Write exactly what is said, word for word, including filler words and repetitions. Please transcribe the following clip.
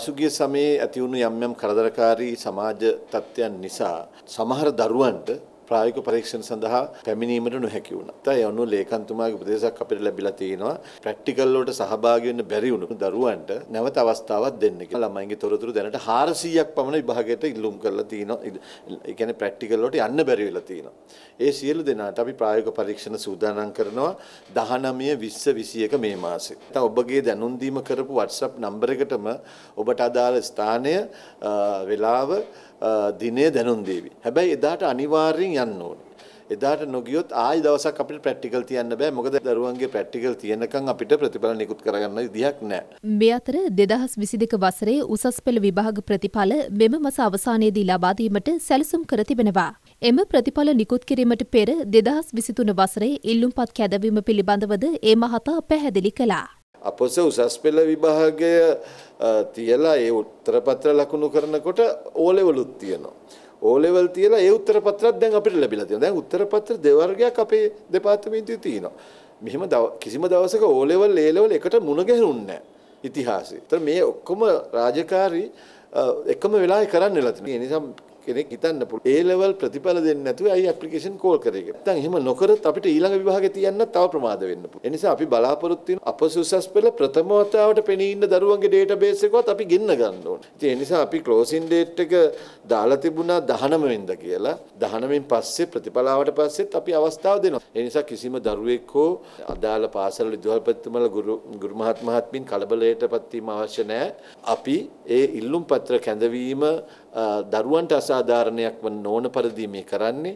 පසුගිය සමයේ ඇති වුණු යම් යම් කරදරකාරී සමාජ තත්ත්වයන් නිසා සමහර දරුවන්ට ප්‍රායෝගික පරීක්ෂණ සඳහා පැමිණීමට නොහැකි වුණා. ඒ අනුව ලේකම්තුමාගේ උපදේශයක් අපිට ලැබිලා තියෙනවා ප්‍රැක්ටිකල් වලට සහභාගී වෙන්න බැරි වුණු දරුවන්ට නැවත අවස්ථාවක් දෙන්න කියලා. ළමයින්ගේ තොරතුරු දැනට හාරසීයක් පමණ විභාගයට ඉල්ලුම් කරලා තියෙනවා. ඒ කියන්නේ ප්‍රැක්ටිකල් වලට යන්න බැරි වෙලා තියෙනවා. ඒ සියලු දෙනාට අපි ප්‍රායෝගික පරීක්ෂණ සූදානම් කරනවා දහනවය විස්ස විසිඑක මේ මාසේ. තව ඔබගේ දැනුම් දීම කරපු WhatsApp නම්බර එකටම ඔබට අදාළ ස්ථානය, වේලාව, දිනේ දැනුම් දීවි. හැබැයි එදාට අනිවාර්යෙන් යන්න ඕනේ. එදාට නොගියොත් ආයි දවසක් අපිට ප්‍රැක්ටිකල් තියන්න බෑ. මොකද දරුවන්ගේ ප්‍රැක්ටිකල් තියෙනකන් අපිට ප්‍රතිඵල නිකුත් කරගන්න විදිහක් නෑ. මේ අතර දෙදහස් විසිදෙක වසරේ උසස් පෙළ විභාග ප්‍රතිඵල මෙම මාස අවසානයේදී ලබා දීමට සැලසුම් කර තිබෙනවා. එම ප්‍රතිඵල නිකුත් කිරීමට පෙර දෙදහස් විසිතුන වසරේ ඉල්ලුම්පත් කැදවීම පිළිබඳවද ඒ මහතා පැහැදිලි කළා. අපොස උසස් පෙළ විභාගය තියලා ඒ උත්තරපත්‍ර ලකුණු කරනකොට ඕලෙවලුත් තියෙනවා. ඕලෙවල් තියලා ඒ උත්තරපත්‍රත් දැන් අපිට ලැබිලා තියෙනවා. දැන් උත්තරපත්‍ර දෙවර්ගයක් අපේ දෙපාර්තමේන්තුවේ තියෙනවා. මෙහෙම කිසිම දවසක ඕලෙවල් ඒලෙවල් එකට මුණ ගැහුන්නේ නැහැ ඉතිහාසයේ. ඒතර මේ ඔක්කොම රාජකාරී එකම වෙලාවේ කරන්න වෙලා තියෙනවා. ඒ නිසා කෙනෙක් හිතන්න පුළුවන් ඒ ලෙවල් ප්‍රතිඵල දෙන්නේ නැතුව අයි ඇප්ලිකේෂන් කෝල් කරේ කියලා. දැන් එහෙම නොකරත් අපිට ඊළඟ විභාගෙ තියන්න තව ප්‍රමාද වෙන්න පුළුවන්. ඒ නිසා අපි බලාපොරොත්තු වෙන අපසුසස් පෙළ ප්‍රථම වතාවට පෙනී ඉන්න දරුවන්ගේ ඩේටාබේස් එකවත් අපි ගෙන්න ගන්න ඕනේ. ඉතින් ඒ නිසා අපි ක්ලෝසින් ඩේට් එක දාලා තිබුණා දහනවය වෙනිදා කියලා. දහනවයෙන් පස්සේ ප්‍රතිඵලාවට පස්සෙත් අපි අවස්ථාව දෙනවා. ඒ නිසා කිසිම දරුවෙක් හෝ අදාළ පාසල් විදුහල්පතිතුමාලා ගුරු ගුරු මහත් මහත්මීන් කලබලයටපත් වීම අවශ්‍ය නැහැ. අපි ඒ ඉල්ලුම් පත්‍ර කැඳවීම දරුවන්ට අසාධාරණයක් වන නොවන පරිදි මේ කරන්නේ.